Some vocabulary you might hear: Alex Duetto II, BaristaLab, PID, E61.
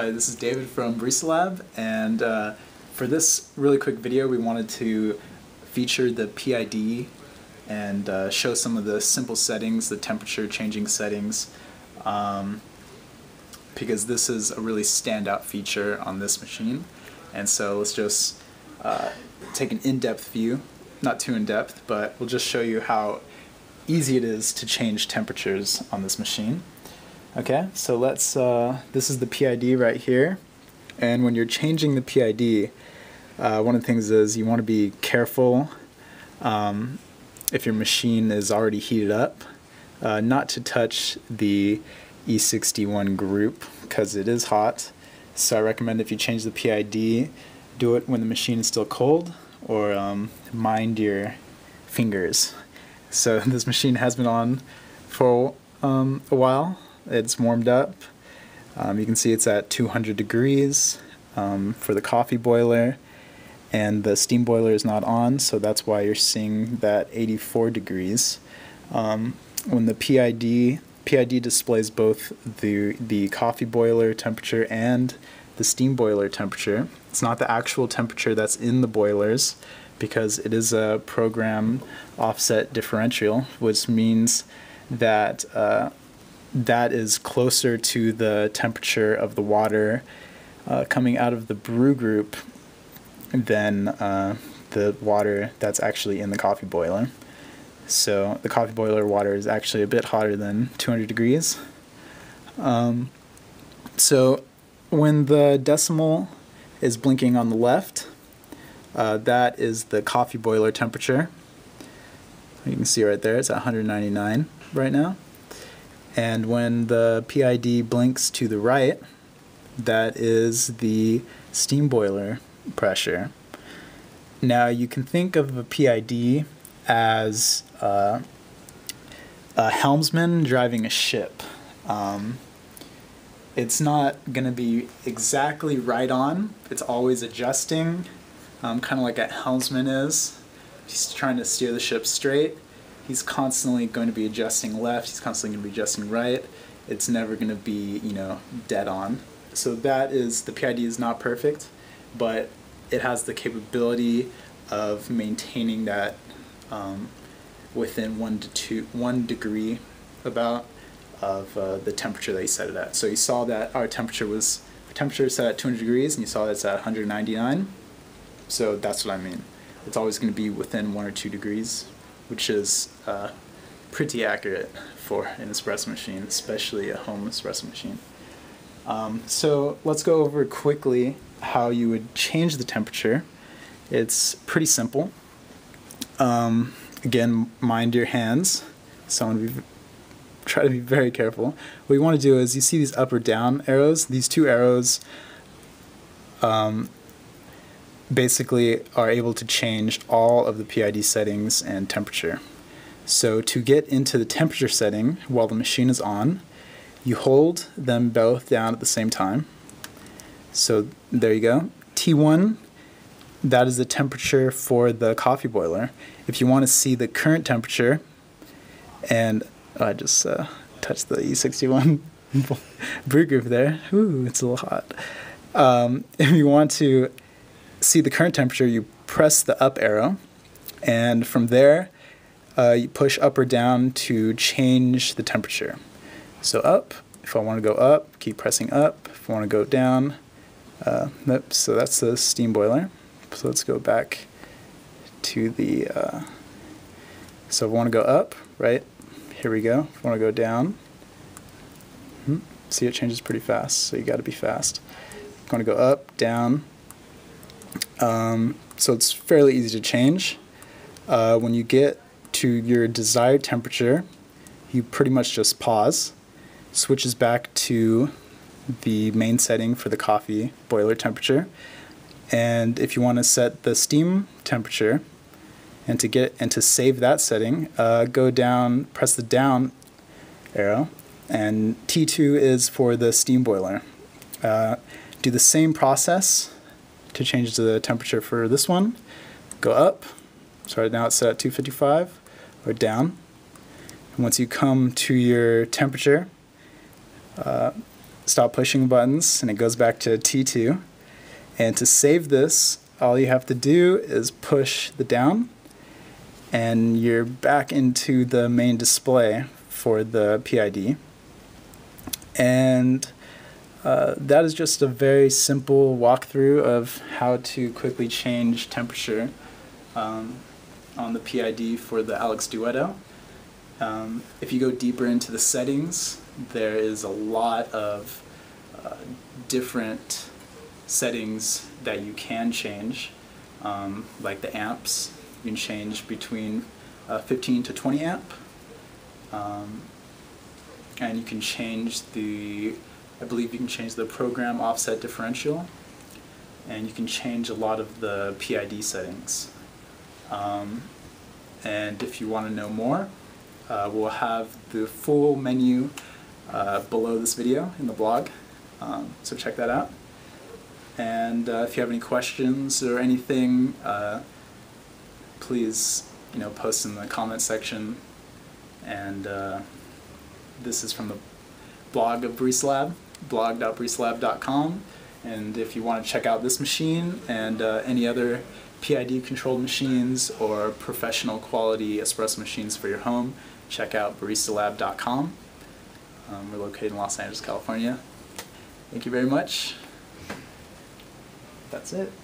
This is David from BaristaLab, and for this really quick video we wanted to feature the PID and show some of the simple settings, the temperature changing settings, because this is a really standout feature on this machine. And so let's just take an in-depth view, not too in-depth, but we'll just show you how easy it is to change temperatures on this machine. Okay, so let's, this is the PID right here, and when you're changing the PID, one of the things is you want to be careful if your machine is already heated up, not to touch the E61 group because it is hot. So I recommend if you change the PID, do it when the machine is still cold, or mind your fingers. So this machine has been on for a while. It's warmed up. You can see it's at 200 degrees for the coffee boiler, and the steam boiler is not on, so that's why you're seeing that 84 degrees. When the PID displays both the coffee boiler temperature and the steam boiler temperature. It's not the actual temperature that's in the boilers, because it is a program offset differential, which means that that is closer to the temperature of the water coming out of the brew group than the water that's actually in the coffee boiler. So the coffee boiler water is actually a bit hotter than 200 degrees. So when the decimal is blinking on the left, that is the coffee boiler temperature. You can see right there, it's at 199 right now. And when the PID blinks to the right, that is the steam boiler pressure. Now you can think of a PID as a helmsman driving a ship. It's not going to be exactly right on. It's always adjusting, kind of like a helmsman is. He's trying to steer the ship straight. He's constantly going to be adjusting left, he's constantly going to be adjusting right. It's never going to be, you know, dead on. So that is, the PID is not perfect, but it has the capability of maintaining that within 1 degree about of the temperature that you set it at. So you saw that our temperature was, set at 200 degrees, and you saw that it's at 199. So that's what I mean. It's always going to be within 1 or 2 degrees. Which is pretty accurate for an espresso machine, especially a home espresso machine. So let's go over quickly how you would change the temperature. It's pretty simple. Again, mind your hands. So I'm gonna try to be very careful. What you want to do is, you see these up or down arrows? These two arrows basically are able to change all of the PID settings and temperature. So to get into the temperature setting while the machine is on, you hold them both down at the same time. So there you go. T1, that is the temperature for the coffee boiler. If you want to see the current temperature, and I just touched the E61 brew group there. Ooh, it's a little hot. If you want to see the current temperature, you press the up arrow, and from there you push up or down to change the temperature. So up, if I want to go up, keep pressing up. If I want to go down, so that's the steam boiler. So let's go back to the, so if I want to go up, right, here we go. If I want to go down, see, it changes pretty fast, so you got to be fast. If I want to go up, down. So it's fairly easy to change. When you get to your desired temperature, you pretty much just pause, switches back to the main setting for the coffee boiler temperature, and if you want to set the steam temperature, and to save that setting, go down, press the down arrow, and T2 is for the steam boiler. Do the same process to change the temperature for this one. Go up, so right now it's set at 255, or down. And once you come to your temperature, stop pushing buttons, and it goes back to T2. And to save this, all you have to do is push the down, and you're back into the main display for the PID. And that is just a very simple walkthrough of how to quickly change temperature on the PID for the Alex Duetto. If you go deeper into the settings, there is a lot of different settings that you can change, like the amps. You can change between 15 to 20 amp, and you can change the, I believe you can change the program offset differential, and you can change a lot of the PID settings. And if you want to know more, we'll have the full menu below this video in the blog, so check that out. And if you have any questions or anything, please, post in the comment section. And this is from the blog of BaristaLab, blog.baristalab.com. And if you want to check out this machine and any other PID controlled machines or professional quality espresso machines for your home, check out baristalab.com. We're located in Los Angeles, California. Thank you very much. That's it.